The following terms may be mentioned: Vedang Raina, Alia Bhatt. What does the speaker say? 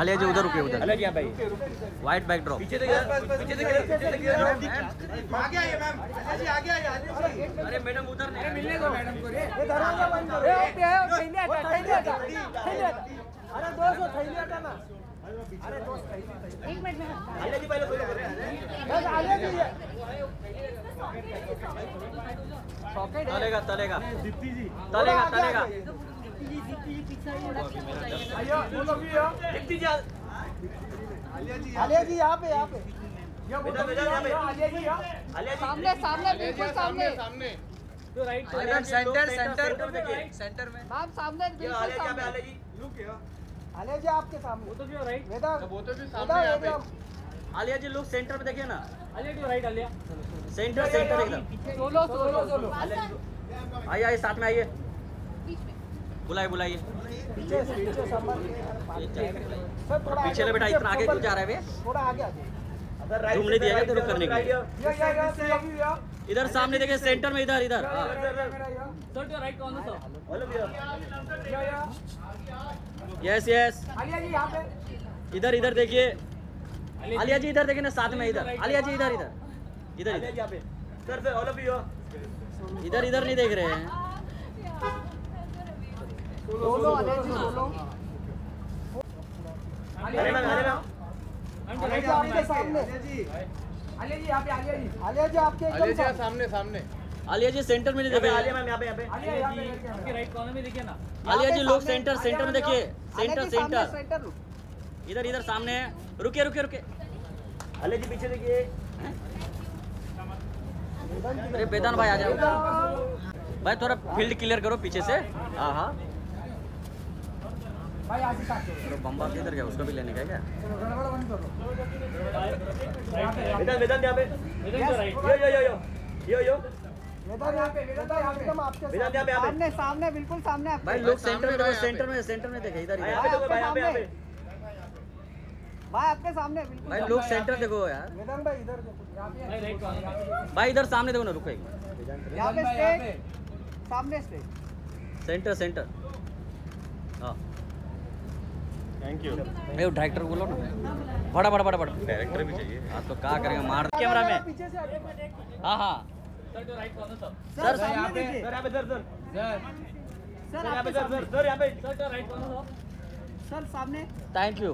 आलिया जी उधर रुके, उधर आलिया भाई व्हाइट बैकड्रॉप पीछे मैम। अरे मैडम उधर नहीं मिलने दो मैडम को रे, ये धरांगा बंद करो, अरे 200 थैली हटा ना, अरे 200 एक मिनट में आलिया जी पहले बस आलिया जी तलेगा तलेगा तलेगा तलेगा आलिया जी यहाँ पे यहाँ पे सामने सामने बिल्कुल सामने तो राइट सेंटर सेंटर देखिए सेंटर में मैम सामने बिल्कुल सामने आलिया जी लुक है आलिया जी आपके सामने वो तो भी राइट वेदांग वो तो भी सामने यहाँ पे आलिया जी लुक सेंटर में देखिए ना Alia ji right Alia centre centre एकदम सोलो सोलो सोलो आइए आइए साथ में आइए बुलाइए बुलाइए पीछे ले बेटा इतना आगे क्यों जा रहा है वे घूमने दिया गया तेरे करने के लिए। इधर सामने देखे सेंटर में इधर इधर यस यस इधर इधर देखिए आलिया जी इधर देखिए ना साथ में इधर आलिया जी इधर इधर इधर इधर इधर नहीं देख रहे हैं बोलो बोलो। अरे आपके सामने आलिया जी यहाँ पे आलिया जी आपके एकदम सामने सामने आलिया जी सेंटर में देखिए आलिया मैम यहाँ पे राइट कॉर्नर में देखिए ना आलिया जी लोग सेंटर सेंटर में देखिए सेंटर सेंटर इधर इधर सामने रुके रुके रुके आलिया जी पीछे देखिए। अरे वेदांत भाई आ जाओ भाई थोड़ा फील्ड क्लियर करो पीछे से। हाँ हाँ भाई आज बम्बा किधर गया उसको भी लेने का क्या सामने सामने बिल्कुल सामने भाई लोग सेंटर में देखे इधर इधर भाई आपके सामने भाई लोग सेंटर देखो यार वेदांग भाई इधर भाई इधर सामने देखो ना रुकेगी सामने से सेंटर सेंटर। हाँ थैंक यू भाई डायरेक्टर बोलो ना बड़ा बड़ा बड़ा बड़ा डायरेक्टर भी चाहिए। हाँ तो क्या करेंगे मार कैमरा में। हाँ हाँ सर सामने सर सामने थैंक यू।